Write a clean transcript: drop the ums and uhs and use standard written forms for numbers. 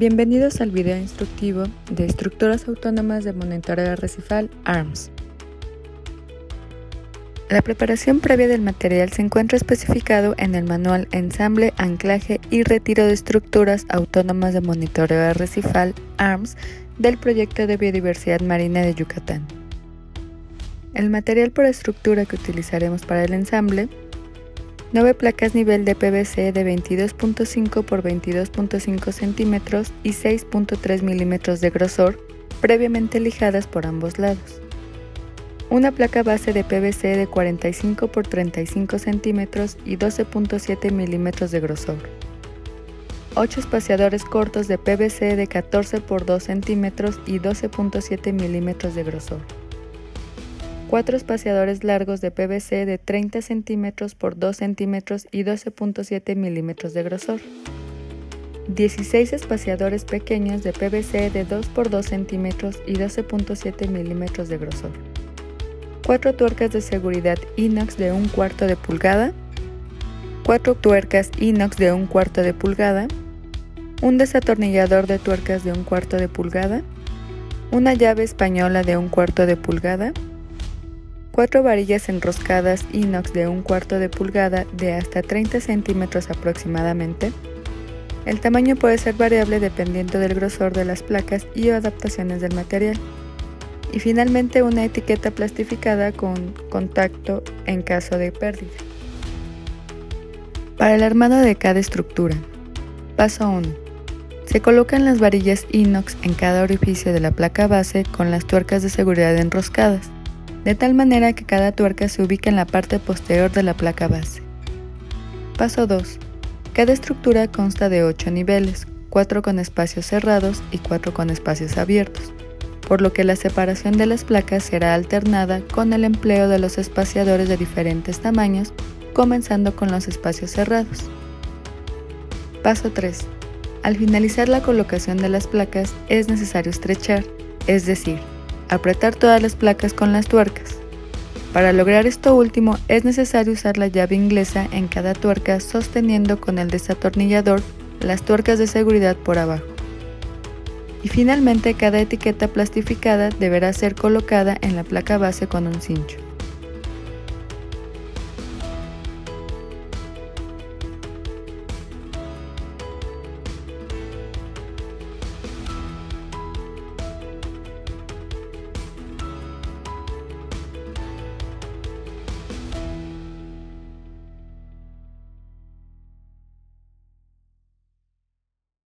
Bienvenidos al video instructivo de Estructuras Autónomas de Monitoreo Arrecifal, ARMS. La preparación previa del material se encuentra especificado en el manual Ensamble, Anclaje y Retiro de Estructuras Autónomas de Monitoreo Arrecifal, ARMS, del Proyecto de Biodiversidad Marina de Yucatán. El material por estructura que utilizaremos para el ensamble: 9 placas nivel de PVC de 22.5 por 22.5 centímetros y 6.3 milímetros de grosor, previamente lijadas por ambos lados. Una placa base de PVC de 45 por 35 centímetros y 12.7 milímetros de grosor. 8 espaciadores cortos de PVC de 14 por 2 centímetros y 12.7 milímetros de grosor. 4 espaciadores largos de PVC de 30 centímetros por 2 centímetros y 12.7 milímetros de grosor. 16 espaciadores pequeños de PVC de 2 por 2 centímetros y 12.7 milímetros de grosor. 4 tuercas de seguridad inox de 1/4 de pulgada. 4 tuercas inox de 1/4 de pulgada. Un desatornillador de tuercas de 1/4 de pulgada. Una llave española de 1/4 de pulgada. 4 varillas enroscadas inox de 1/4 de pulgada de hasta 30 centímetros aproximadamente. El tamaño puede ser variable dependiendo del grosor de las placas y o adaptaciones del material. Y finalmente una etiqueta plastificada con contacto en caso de pérdida. Para el armado de cada estructura. Paso 1. Se colocan las varillas inox en cada orificio de la placa base con las tuercas de seguridad enroscadas, de tal manera que cada tuerca se ubica en la parte posterior de la placa base. Paso 2. Cada estructura consta de 8 niveles, 4 con espacios cerrados y 4 con espacios abiertos, por lo que la separación de las placas será alternada con el empleo de los espaciadores de diferentes tamaños, comenzando con los espacios cerrados. Paso 3. Al finalizar la colocación de las placas es necesario estrechar, es decir, apretar todas las placas con las tuercas. Para lograr esto último es necesario usar la llave inglesa en cada tuerca sosteniendo con el desatornillador las tuercas de seguridad por abajo. Y finalmente cada etiqueta plastificada deberá ser colocada en la placa base con un cincho.